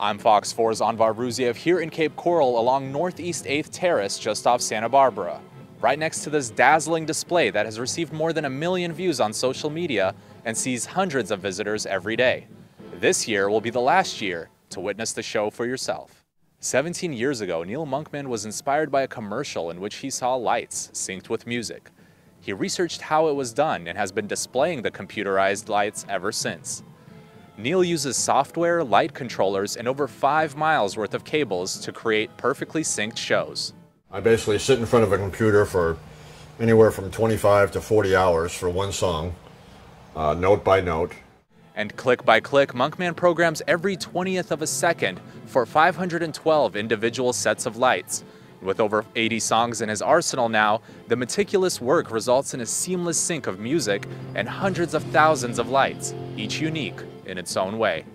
I'm Fox 4's Anvar Ruziev here in Cape Coral along Northeast 8th Terrace just off Santa Barbara. Right next to this dazzling display that has received more than 1 million views on social media and sees hundreds of visitors every day. This year will be the last year to witness the show for yourself. 17 years ago, Neil Monkman was inspired by a commercial in which he saw lights synced with music. He researched how it was done and has been displaying the computerized lights ever since. Neil uses software, light controllers, and over 5 miles worth of cables to create perfectly synced shows. I basically sit in front of a computer for anywhere from 25 to 40 hours for one song, note by note. And click by click, Monkman programs every 20th of a second for 512 individual sets of lights. With over 80 songs in his arsenal now, the meticulous work results in a seamless sync of music and hundreds of thousands of lights, each unique in its own way.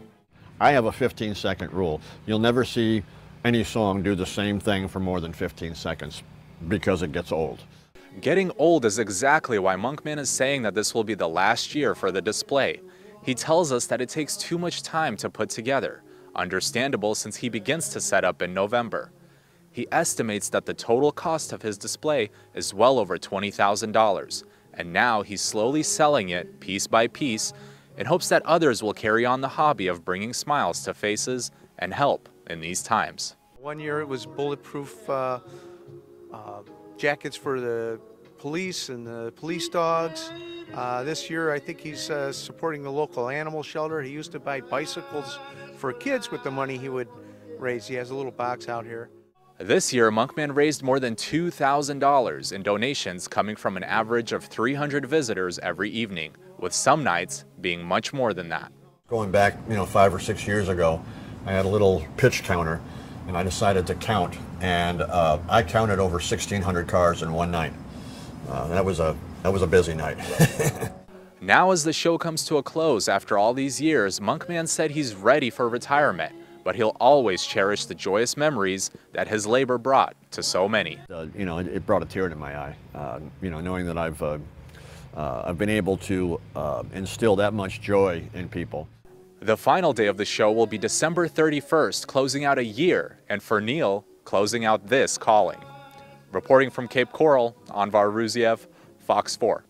I have a 15-second rule. You'll never see any song do the same thing for more than 15 seconds because it gets old. Getting old is exactly why Monkman is saying that this will be the last year for the display. He tells us that it takes too much time to put together, understandable since he begins to set up in November. He estimates that the total cost of his display is well over $20,000, and now he's slowly selling it piece by piece in hopes that others will carry on the hobby of bringing smiles to faces and help in these times. One year it was bulletproof jackets for the police and the police dogs. This year I think he's supporting the local animal shelter. He used to buy bicycles for kids with the money he would raise. He has a little box out here. This year Monkman raised more than $2,000 in donations coming from an average of 300 visitors every evening, with some nights being much more than that. Going back 5 or 6 years ago, I had a little pitch counter, and I decided to count, and I counted over 1,600 cars in one night. That was a busy night. Now, as the show comes to a close after all these years, Monkman said he's ready for retirement, but he'll always cherish the joyous memories that his labor brought to so many. It brought a tear to my eye, knowing that I've been able to instill that much joy in people. The final day of the show will be December 31st, closing out a year, and for Neil, closing out this calling. Reporting from Cape Coral, Anvar Ruziev, Fox 4.